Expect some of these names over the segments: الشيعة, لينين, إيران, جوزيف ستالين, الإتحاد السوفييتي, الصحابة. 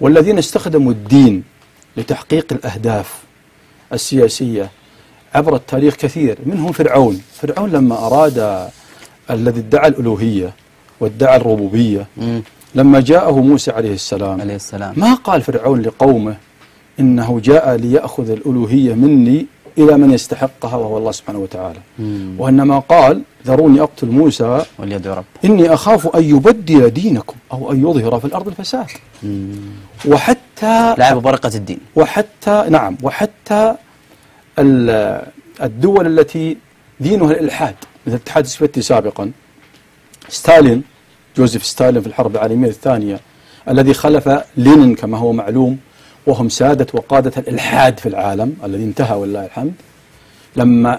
والذين استخدموا الدين لتحقيق الأهداف السياسية عبر التاريخ كثير، منهم فرعون. فرعون لما أراد، الذي ادعى الألوهية وادعى الربوبية، لما جاءه موسى عليه السلام ما قال فرعون لقومه إنه جاء ليأخذ الألوهية مني إلى من يستحقها وهو الله سبحانه وتعالى، وإنما قال ذروني أقتل موسى وليدعو رب إني أخاف أن يبدل دينكم أو أن يظهر في الأرض الفساد. وحتى لعب ببرقة الدين، وحتى نعم، وحتى الدول التي دينها الإلحاد مثل الاتحاد السوفييتي سابقا، ستالين، جوزيف ستالين في الحرب العالمية الثانية الذي خلف لينين كما هو معلوم، وهم سادة وقادة الإلحاد في العالم الذي انتهى ولله الحمد. لما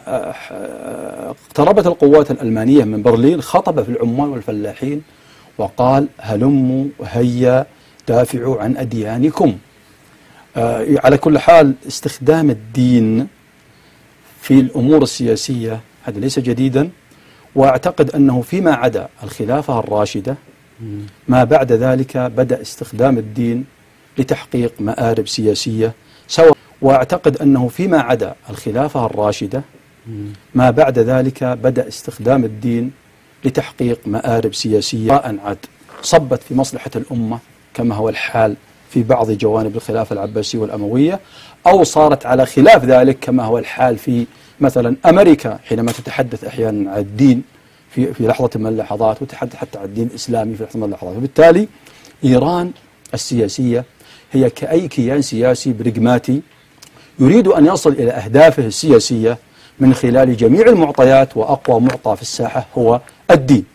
اقتربت القوات الألمانية من برلين خطب في العمال والفلاحين وقال هلموا هيا دافعوا عن أديانكم. على كل حال استخدام الدين في الأمور السياسية هذا ليس جديدا، وأعتقد أنه فيما عدا الخلافة الراشدة ما بعد ذلك بدأ استخدام الدين لتحقيق مآرب سياسية سواء، وأعتقد أنه فيما عدا الخلافة الراشدة ما بعد ذلك بدأ استخدام الدين لتحقيق مآرب سياسية عد صبت في مصلحة الأمة كما هو الحال في بعض جوانب الخلافة العباسية والأموية، أو صارت على خلاف ذلك كما هو الحال في مثلا أمريكا حينما تتحدث أحيانا عن الدين في لحظة من اللحظات، وتحدث حتى عن الدين الإسلامي في لحظة من اللحظات. وبالتالي إيران السياسية هي كأي كيان سياسي بريغماتي يريد أن يصل إلى أهدافه السياسية من خلال جميع المعطيات، وأقوى معطى في الساحة هو الدين.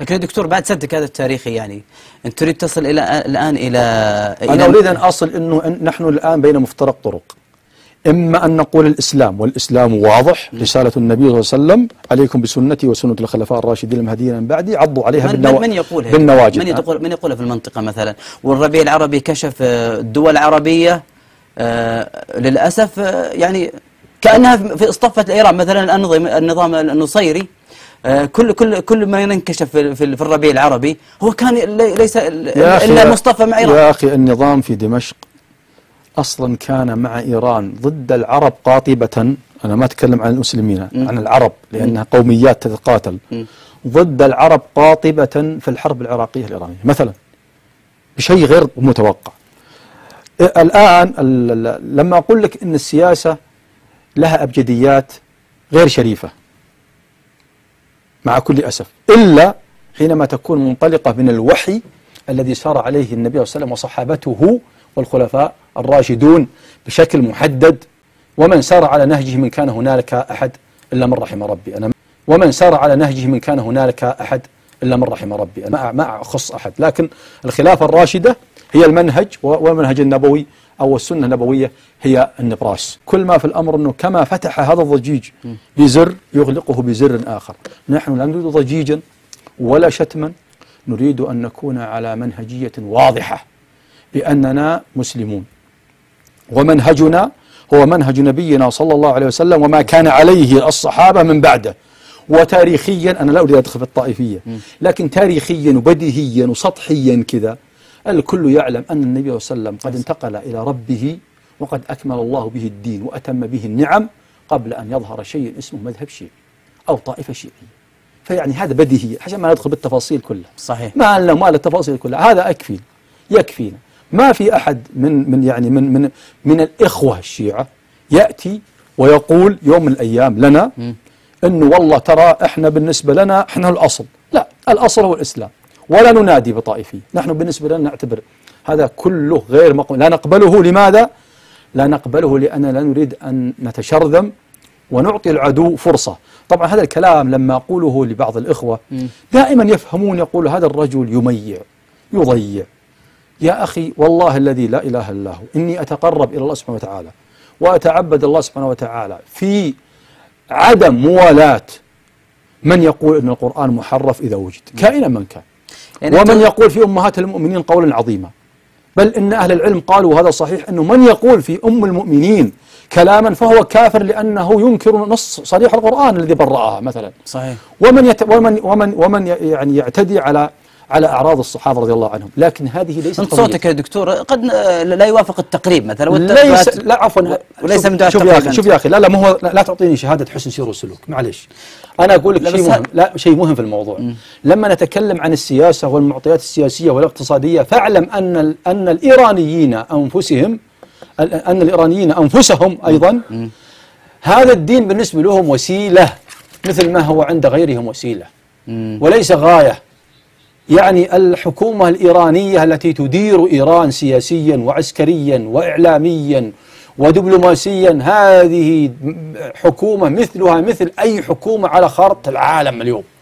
لكن يا دكتور بعد سردك هذا التاريخي، يعني أنت تريد تصل إلى الآن إلى أنا أريد أن أصل أنه نحن الآن بين مفترق طرق. إما أن نقول الإسلام، والإسلام واضح، رسالة النبي صلى الله عليه وسلم عليكم بسنتي وسنة الخلفاء الراشدين المهديين من بعدي عضوا عليها بالنواجذ. من يقولها في المنطقة مثلا؟ والربيع العربي كشف الدول العربية للأسف، يعني كأنها في اصطفت إيران مثلا، النظام النصيري كل ما ينكشف في الربيع العربي هو كان ليس إلا مصطفى مع إيران. يا أخي النظام في دمشق أصلا كان مع إيران ضد العرب قاطبة، أنا ما أتكلم عن المسلمين، عن العرب لأنها قوميات تتقاتل، ضد العرب قاطبة في الحرب العراقية الإيرانية مثلا، بشيء غير متوقع. الآن لما أقول لك أن السياسة لها أبجديات غير شريفة مع كل أسف، إلا حينما تكون منطلقة من الوحي الذي سار عليه النبي صلى الله عليه وسلم وصحابته والخلفاء الراشدون بشكل محدد، ومن سار على نهجه من كان هنالك أحد إلا من رحم ربي. أنا ومن سار على نهجه من كان هنالك أحد إلا من رحم ربي، أنا ما أخص أحد، لكن الخلافة الراشدة هي المنهج، والمنهج النبوي أو السنة النبوية هي النبراس. كل ما في الأمر أنه كما فتح هذا الضجيج بزر يغلقه بزر آخر. نحن لا نريد ضجيجا ولا شتما، نريد أن نكون على منهجية واضحة بأننا مسلمون، ومنهجنا هو منهج نبينا صلى الله عليه وسلم وما كان عليه الصحابة من بعده. وتاريخيا أنا لا أريد أدخل في الطائفية، لكن تاريخيا وبديهيا وسطحيا كذا الكل يعلم أن النبي صلى الله عليه وسلم قد انتقل إلى ربه، وقد أكمل الله به الدين وأتم به النعم قبل أن يظهر شيء اسمه مذهب شيعي أو طائفة شيعية. فيعني هذا بديهية عشان ما ندخل بالتفاصيل كلها. صحيح. ما التفاصيل كلها، هذا يكفينا. ما في أحد من الإخوة الشيعة يأتي ويقول يوم من الأيام لنا إنه والله ترى إحنا بالنسبة لنا إحنا الأصل. لا، الأصل هو الإسلام، ولا ننادي بطائفية. نحن بالنسبة لنا نعتبر هذا كله غير مقبول، لا نقبله. لماذا؟ لا نقبله لأننا لا نريد أن نتشرذم ونعطي العدو فرصة. طبعا هذا الكلام لما أقوله لبعض الإخوة دائما يفهمون، يقول هذا الرجل يميع يضيع. يا أخي والله الذي لا إله إلا هو إني أتقرب إلى الله سبحانه وتعالى وأتعبد الله سبحانه وتعالى في عدم موالاة من يقول أن القرآن محرف إذا وجد كائنا من كان، يعني ومن يقول في أمهات المؤمنين قولا عظيما، بل إن أهل العلم قالوا وهذا صحيح أنه من يقول في أم المؤمنين كلاما فهو كافر لأنه ينكر نص صريح القرآن الذي برأها مثلا. صحيح. ومن يعتدي على على أعراض الصحابة رضي الله عنهم، لكن هذه ليست طبيعية. صوتك يا دكتور قد لا يوافق التقريب مثلا لا عفوا، وليس من دون تقريب. شوف يا أخي، لا مو لا تعطيني شهادة حسن سير وسلوك، معليش. أنا أقول لك شيء مهم، لا شيء مهم في الموضوع. لما نتكلم عن السياسة والمعطيات السياسية والاقتصادية، فاعلم أن الإيرانيين أنفسهم أيضا هذا الدين بالنسبة لهم وسيلة مثل ما هو عند غيرهم وسيلة وليس غاية. يعني الحكومة الإيرانية التي تدير إيران سياسيا وعسكريا وإعلاميا ودبلوماسيا، هذه حكومة مثلها مثل أي حكومة على خارطة العالم اليوم.